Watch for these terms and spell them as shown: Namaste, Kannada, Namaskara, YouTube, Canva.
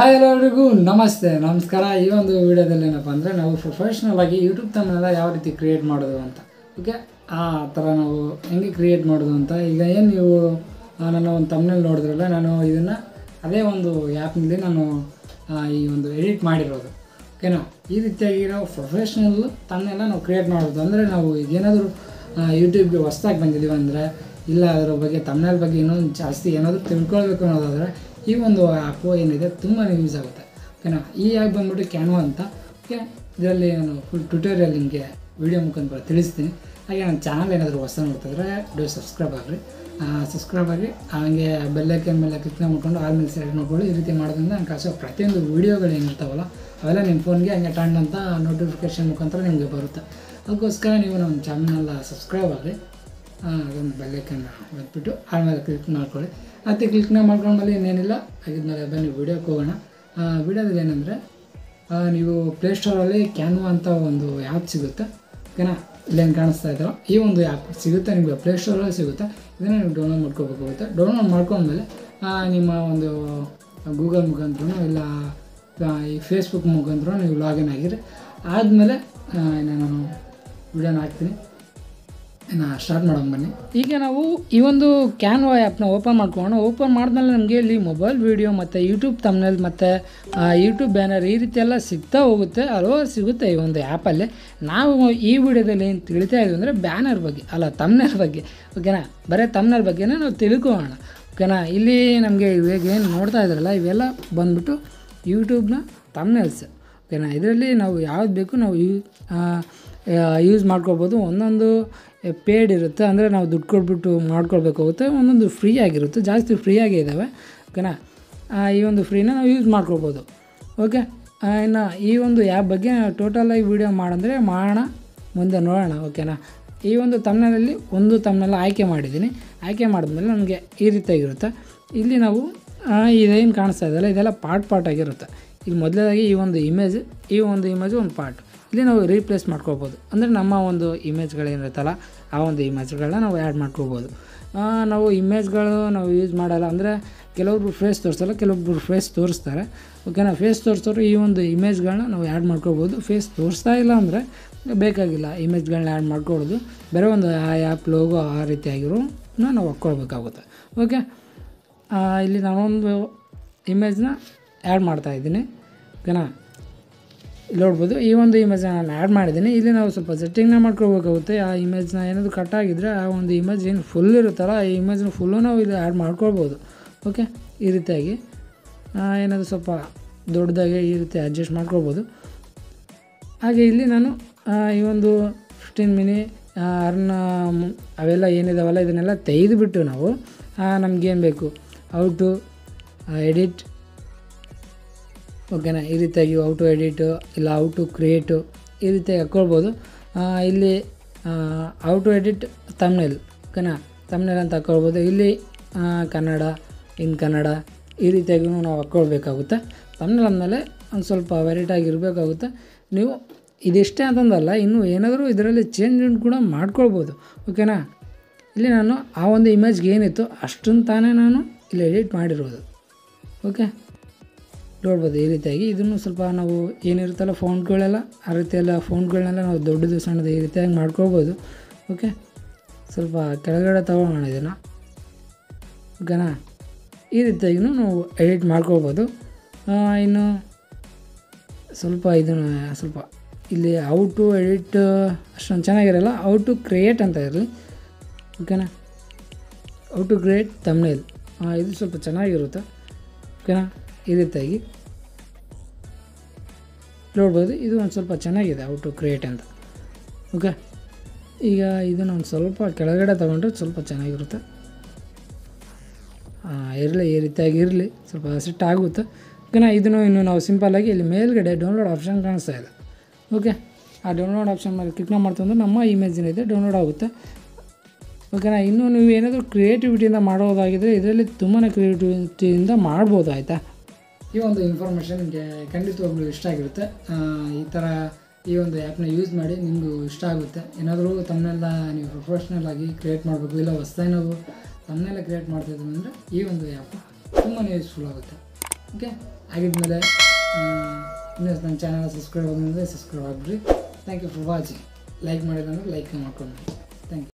Hi everyone, Namaste, Namaskara. In this video, we will create professional YouTube channel. Okay? Even though I have a thumbnail use of it. E I Bangladesh Canva, okay, the full tutorial link video mukan for 3 days. Again, channel another was do subscribe agree, and bell icon mela click on all set no code, everything and cash of Pratin the video in Tavola, well and phone gang at Tandanta notification control in the Burta. Of course, can even on channel subscribe agree. Bell icon to all click on code. If you click on the video, you can click on the Play Store and Canva app. I start madam. Now even though Canva app open mobile video YouTube thumbnail YouTube banner app video banner thumbnail thumbnail YouTube thumbnails. Use ಮಾಡ್ಕೊಳ್ಳಬಹುದು ಒಂದೊಂದು paid ಇರುತ್ತೆ ಅಂದ್ರೆ ನಾವು ದುಡ್ಡು ಕೊಡ್ಬಿಟ್ಟು ಮಾಡ್ಕೊಳ್ಳಬೇಕಾಗುತ್ತೆ ಒಂದೊಂದು free ಆಗಿರುತ್ತೆ ಜಾಸ್ತಿ free ಆಗಿ ಇದಾವೆ ಓಕೆನಾ ಈ ಒಂದು ಫ್ರೀ ನ ನಾವು ಯೂಸ್ ಮಾಡ್ಕೊಳ್ಳಬಹುದು ಓಕೆ ಇನ್ನ ಈ ಒಂದು ಆಪ್ ಬಗ್ಗೆ ಟೋಟಲ್ ಆಗಿ ವಿಡಿಯೋ ಮಾಡಂದ್ರೆ ಮಾಡೋಣ ಮುಂದೆ ನೋಡೋಣ ಓಕೆನಾ ಈ ಒಂದು thumbnail ಅಲ್ಲಿ ಒಂದು thumbnail ಆಯ್ಕೆ ಮಾಡಿದಿನಿ ಆಯ್ಕೆ ಮಾಡಿದ್ಮೇಲೆ ನನಗೆ ಈ ರೀತಿಯಾಗಿ ಇರುತ್ತೆ ಇಲ್ಲಿ ನಾವು ಇದೇನ್ ಕಾಣಿಸ್ತಾ ಇದೆಲ್ಲ ಇದೆಲ್ಲ ಪಾರ್ಟ್ ಆಗಿರುತ್ತೆ ಇಲ್ಲಿ ಮೊದಲನೇದಾಗಿ ಈ ಒಂದು ಇಮೇಜ್ ಒಂದು ಪಾರ್ಟ್ ಇಲ್ಲಿ ನಾವು ರೀಪ್ಲೇಸ್ ಮಾಡ್ಕೊಬಹುದು ಅಂದ್ರೆ ನಮ್ಮ ಒಂದು ಇಮೇಜ್ ಗಳು ಏನಿರುತ್ತಲ್ಲ ಆ ಒಂದು ಇಮೇಜ್ ಗಳನ್ನು ನಾವು ಆಡ್ ಮಾಡ್ಕೊಬಹುದು ನಾವು ಇಮೇಜ್ ಗಳು ನಾವು ಯೂಸ್ ಮಾಡಲ್ಲ ಅಂದ್ರೆ ಕೆಲವರು ಫೇಸ್ ತೋರಿಸಲ್ಲ ಕೆಲವರು ಫೇಸ್ ತೋರಿಸ್ತಾರೆ ಓಕೆನಾ ಫೇಸ್ ತೋರಿಸೋರು ಈ ಒಂದು ಇಮೇಜ್ ಗಳನ್ನು ನಾವು ಆಡ್ ಮಾಡ್ಕೊಬಹುದು ಫೇಸ್ ತೋರಿಸ್ತಾ ಇಲ್ಲ ಅಂದ್ರೆ ಬೇಕಾಗಿಲ್ಲ ಇಮೇಜ್ ಗಳನ್ನು ಆಡ್ ಮಾಡ್ಕೊಳ್ಳೋದು ಬೇರೆ ಒಂದು ಆಪ್ ಲೋಗೋ ಆ ರೀತಿ ಆಗಿರೋ ನಾವು ಹಾಕೊಳ್ಳಬೇಕಾಗುತ್ತೆ ಓಕೆ ಇಲ್ಲಿ ನಾನು ಒಂದು ಇಮೇಜ್ ನ ಆಡ್ ಮಾಡ್ತಾ ಇದ್ದೀನಿ ಓಕೆನಾ ನೋಡಬಹುದು ಈ ಒಂದು ಇಮೇಜ್ ನಾನು ಆಡ್ ಮಾಡಿದಿನಿ ಇಲ್ಲಿ ನಾವು ಸ್ವಲ್ಪ ಸೆಟ್ಟಿಂಗ್ ನ ಮಾಡ್ಕೊಳ್ಳಬೇಕಾಗುತ್ತೆ ಆ ಇಮೇಜ್ ನ ಏನದು ಕಟ್ ಆಗಿದ್ರೆ ಆ ಒಂದು ಇಮೇಜ್ ಏನು ಫುಲ್ ಇರುತ್ತಲ್ಲ ಆ ಇಮೇಜ್ ನ ಫುಲ್ ನಾವು ಇಲ್ಲಿ ಆಡ್ ಮಾಡ್ಕೊಳ್ಳಬಹುದು ಓಕೆ ಈ ರೀತಿಯಾಗಿ ಏನದು ಸ್ವಲ್ಪ ದೊಡ್ಡದಾಗಿ ಈ ರೀತಿ ಅಡ್ಜಸ್ಟ್ ಮಾಡ್ಕೊಳ್ಳಬಹುದು ಹಾಗೆ ಇಲ್ಲಿ ನಾನು ಈ ಒಂದು 15 ಮಿನಿಟ್ ಅರ್ನ ಅವೆಲ್ಲ ಏನಿದಾವಲ್ಲ ಇದನ್ನೆಲ್ಲ ತೆಗೆದುಬಿಟ್ಟು ನಾವು ನಮಗೆ ಏನು ಬೇಕು ಹೌ ಟು ಎಡಿಟ್ ಓಕೆನಾ ಈ ರೀತಿಯಾಗಿ ಹೌ ಟು ಎಡಿಟ್ ಇಲ್ಲ ಹೌ ಟು ಕ್ರಿಯೇಟ್ ಈ ರೀತಿಯಾಗಿ ಹಾಕ್ಕೊಳ್ಬೋದು ಇಲ್ಲಿ ಹೌ ಟು ಎಡಿಟ್ ಥಂಬ್ನೇಲ್ ಓಕೆನಾ ಥಂಬ್ನೇಲ್ ಅಂತ ಹಾಕ್ಕೊಳ್ಬೋದು ಇಲ್ಲಿ ಕನ್ನಡ ಇನ್ ಕನ್ನಡ ಈ ರೀತಿಯಾಗಿ ನಾವು ಹಾಕ್ಕೊಳ್ಬೇಕಾಗುತ್ತೆ ಥಂಬ್ನೇಲ್ ಅಂದಮೇಲೆ ಒಂದು ಸ್ವಲ್ಪ ವೆರೈಟಿ ಆಗಿರಬೇಕಾಗುತ್ತೆ ನೀವು ಇದಿಷ್ಟೇ ಅಂತಂದಲ್ಲ ಇನ್ನೂ ಏನಾದರೂ ಇದರಲ್ಲಿ ಚೇಂಜ್ ಕೂಡ ಮಾಡ್ಕೊಳ್ಬೋದು ಓಕೆನಾ ಇಲ್ಲಿ ನಾನು ಆ ಒಂದು ಇಮೇಜ್ಗೆ ಏನಿತ್ತು ಅಷ್ಟನ್ನು ತಾನೇ ನಾನು ಇಲ್ಲಿ ಎಡಿಟ್ ಮಾಡಿರೋದು ಓಕೆ ನೋಡಬಹುದು ಈ ರೀತಿಯಾಗಿ ಇದನ್ನು ಸ್ವಲ್ಪ ನಾವು ಏನಿರುತ್ತಲ್ಲ ಫಾಂಟ್ಗಳೆಲ್ಲ ಆ ರೀತಿಯೆಲ್ಲ ಫಾಂಟ್ಗಳನ್ನೆಲ್ಲ ನಾವು ದೊಡ್ಡದು ಸಣ್ಣದು ಈ ರೀತಿಯಾಗಿ ಮಾಡ್ಕೋಬಹುದು ಓಕೆ ಸ್ವಲ್ಪ ಕೆಳಗಡೆ ತಗೊಳ್ಳೋಣ ಇದನ್ನು ಓಕೆನಾ ಈ ರೀತಿಯಾಗಿ ನಾವು ಎಡಿಟ್ ಮಾಡ್ಕೋಬಹುದು ಇನ್ನು ಸ್ವಲ್ಪ ಇದನ್ನು ಸ್ವಲ್ಪ ಇಲ್ಲಿ ಹೌ ಟು ಎಡಿಟ್ ಅಷ್ಟೊಂದು ಚೆನ್ನಾಗಿರಲ್ಲ ಹೌ ಟು ಕ್ರಿಯೇಟ್ ಅಂತ ಇರಲಿ ಓಕೆನಾ ಹೌ ಟು ಕ್ರಿಯೇಟ್ ಥಂಬ್ನೇಲ್ ಇದು ಸ್ವಲ್ಪ ಚೆನ್ನಾಗಿರುತ್ತೆ ಓಕೆನಾ ಈ ರೀತಿಯಾಗಿ ನೋಡ್ಬೋದು ಇದು ಒಂದು ಸ್ವಲ್ಪ ಚೆನ್ನಾಗಿದೆ ಹೌ ಟು ಕ್ರಿಯೇಟ್ ಅಂತ ಓಕೆ ಈಗ ಇದನ್ನು ಒಂದು ಸ್ವಲ್ಪ ಕೆಳಗಡೆ ತಗೊಂಡ್ರೆ ಸ್ವಲ್ಪ ಚೆನ್ನಾಗಿರುತ್ತೆ ಇರಲಿ ಈ ರೀತಿಯಾಗಿ ಇರಲಿ ಸ್ವಲ್ಪ ಸೆಟ್ ಆಗುತ್ತೆ ಓಕೆನಾ ಇದನ್ನು ಇನ್ನು ನಾವು ಸಿಂಪಲ್ಲಾಗಿ ಇಲ್ಲಿ ಮೇಲ್ಗಡೆ ಡೌನ್ಲೋಡ್ ಆಪ್ಷನ್ ಕಾಣಿಸ್ತಾ ಇದೆ ಓಕೆ ಆ ಡೌನ್ಲೋಡ್ ಆಪ್ಷನ್ ಮೇಲೆ ಕ್ಲಿಕ್ ಮಾಡ್ತಂದ್ರೆ ನಮ್ಮ ಇಮೇಜ್ ಏನಿದೆ ಡೌನ್ಲೋಡ್ ಆಗುತ್ತೆ ಓಕೆನಾ ಇನ್ನೂ ನೀವು ಏನಾದರೂ ಕ್ರಿಯೇಟಿವಿಟಿಯಿಂದ ಮಾಡೋದಾಗಿದ್ದರೆ ಇದರಲ್ಲಿ ತುಂಬಾ ಕ್ರಿಯೇಟಿವಿಟಿಯಿಂದ ಮಾಡ್ಬೋದು ಆಯಿತಾ ಈ ಒಂದು ಇನ್ಫಾರ್ಮೇಷನ್ ನಿಮಗೆ ಖಂಡಿತವಾಗ್ಲೂ ಇಷ್ಟ ಆಗಿರುತ್ತೆ ಈ ಥರ ಈ ಒಂದು ಆ್ಯಪ್ನ ಯೂಸ್ ಮಾಡಿ ನಿಮಗೂ ಇಷ್ಟ ಆಗುತ್ತೆ ಏನಾದರೂ ತಮ್ಮೆಲ್ಲ ನೀವು ಪ್ರೊಫೆಷ್ನಲ್ ಆಗಿ ಕ್ರಿಯೇಟ್ ಮಾಡಬೇಕು ಇಲ್ಲ ಹೊಸದಾಗಿ ನಾವು ತಮ್ಮೆಲ್ಲ ಕ್ರಿಯೇಟ್ ಮಾಡ್ತಿದ್ದೀವಿ ಅಂದರೆ ಈ ಒಂದು ಆ್ಯಪ್ ತುಂಬಾ ಯೂಸ್ಫುಲ್ ಆಗುತ್ತೆ ಓಕೆ ಆಗಿದ್ಮೇಲೆ ಇನ್ನೂ ನನ್ನ ಚಾನಲ್ ಸಬ್ಸ್ಕ್ರೈಬ್ ಆಗಿದ್ದರೆ ಸಬ್ಸ್ಕ್ರೈಬ್ ಆಗಿರಿ. Thank you for watching. Like ಮಾಡಿದ್ರೆ ಲೈಕ್ ಮಾಡ್ಕೊಂಡು